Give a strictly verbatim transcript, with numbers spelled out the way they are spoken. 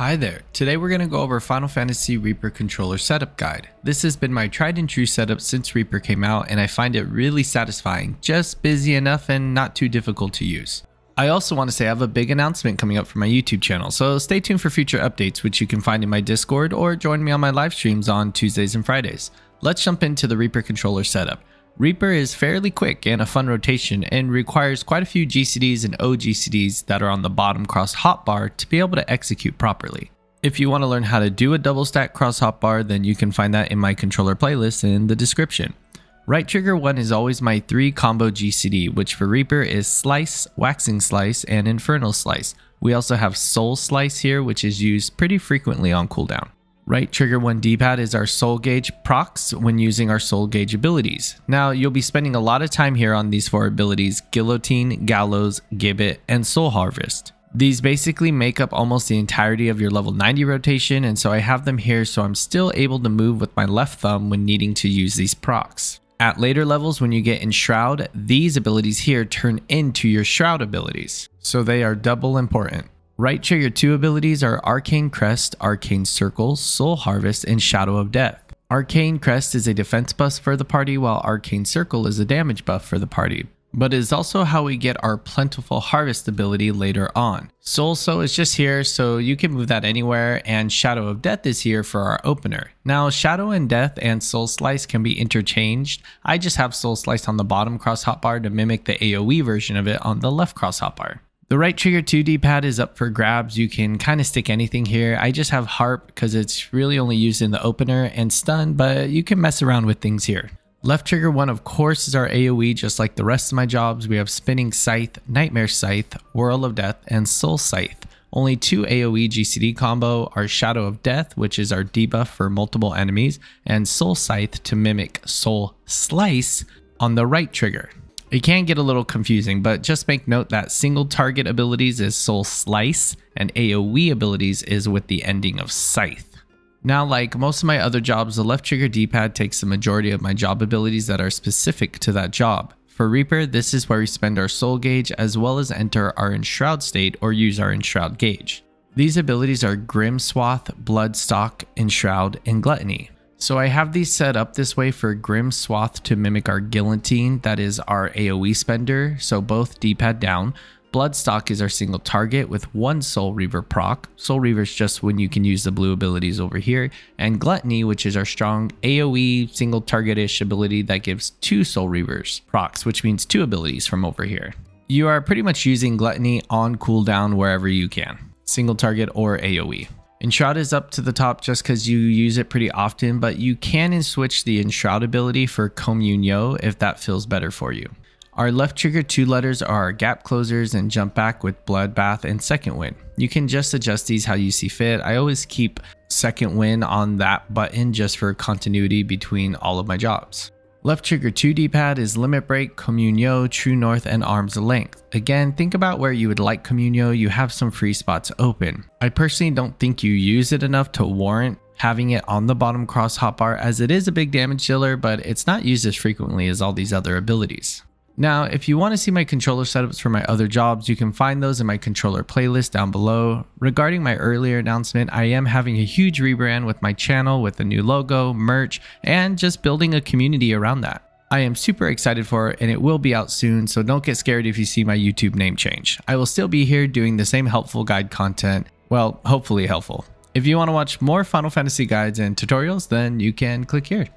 Hi there, today we're going to go over Final Fantasy Reaper controller setup guide. This has been my tried and true setup since Reaper came out and I find it really satisfying, just busy enough and not too difficult to use. I also want to say I have a big announcement coming up for my YouTube channel, so stay tuned for future updates which you can find in my Discord or join me on my live streams on Tuesdays and Fridays. Let's jump into the Reaper controller setup. Reaper is fairly quick and a fun rotation and requires quite a few G C Ds and O G C Ds that are on the bottom cross hotbar to be able to execute properly. If you want to learn how to do a double stack cross hotbar, then you can find that in my controller playlist in the description. Right trigger one is always my three combo G C D, which for Reaper is Slice, Waxing Slice, and Infernal Slice. We also have Soul Slice here, which is used pretty frequently on cooldown. Right trigger one D-pad is our Soul Gauge procs when using our Soul Gauge abilities. Now you'll be spending a lot of time here on these four abilities: Guillotine, Gallows, Gibbet, and Soul Harvest. These basically make up almost the entirety of your level ninety rotation, and so I have them here so I'm still able to move with my left thumb when needing to use these procs. At later levels when you get Enshroud, these abilities here turn into your Shroud abilities, so they are double important. Right trigger two abilities are Arcane Crest, Arcane Circle, Soul Harvest, and Shadow of Death. Arcane Crest is a defense buff for the party, while Arcane Circle is a damage buff for the party, but is also how we get our Plentiful Harvest ability later on. Soul So is just here, so you can move that anywhere, and Shadow of Death is here for our opener. Now, Shadow and Death and Soul Slice can be interchanged. I just have Soul Slice on the bottom cross hotbar to mimic the AoE version of it on the left cross hotbar. The right trigger two D-pad is up for grabs. You can kind of stick anything here. I just have Harp because it's really only used in the opener and stun, but you can mess around with things here. Left trigger one, of course, is our AoE. Just like the rest of my jobs, we have Spinning Scythe, Nightmare Scythe, Whirl of Death, and Soul Scythe. Only two AoE G C D combo are Shadow of Death, which is our debuff for multiple enemies, and Soul Scythe to mimic Soul Slice on the right trigger. It can get a little confusing, but just make note that single target abilities is Soul Slice and AoE abilities is with the ending of Scythe. Now, like most of my other jobs, the left trigger D-pad takes the majority of my job abilities that are specific to that job. For Reaper, this is where we spend our Soul Gauge as well as enter our Enshroud state or use our Enshroud Gauge. These abilities are Grim Swath, Bloodstock, Enshroud, and Gluttony. So I have these set up this way for Grim Swath to mimic our Guillotine, that is our AoE spender, so both D-pad down. Bloodstock is our single target with one Soul Reaver proc. Soul Reaver is just when you can use the blue abilities over here. And Gluttony, which is our strong AoE single target-ish ability that gives two Soul Reavers procs, which means two abilities from over here. You are pretty much using Gluttony on cooldown wherever you can, single target or AoE. Enshroud is up to the top just because you use it pretty often, but you can switch the Enshroud ability for Communio if that feels better for you. Our left trigger two letters are our gap closers and jump back with Bloodbath and Second Wind. You can just adjust these how you see fit. I always keep Second Wind on that button just for continuity between all of my jobs. Left trigger two D-pad is Limit Break, Communio, True North, and Arms Length. Again, think about where you would like Communio. You have some free spots open. I personally don't think you use it enough to warrant having it on the bottom cross hotbar, as it is a big damage dealer, but it's not used as frequently as all these other abilities. Now, if you want to see my controller setups for my other jobs, you can find those in my controller playlist down below. Regarding my earlier announcement, I am having a huge rebrand with my channel with a new logo, merch, and just building a community around that. I am super excited for it and it will be out soon, so don't get scared if you see my YouTube name change. I will still be here doing the same helpful guide content, well, hopefully helpful. If you want to watch more Final Fantasy guides and tutorials, then you can click here.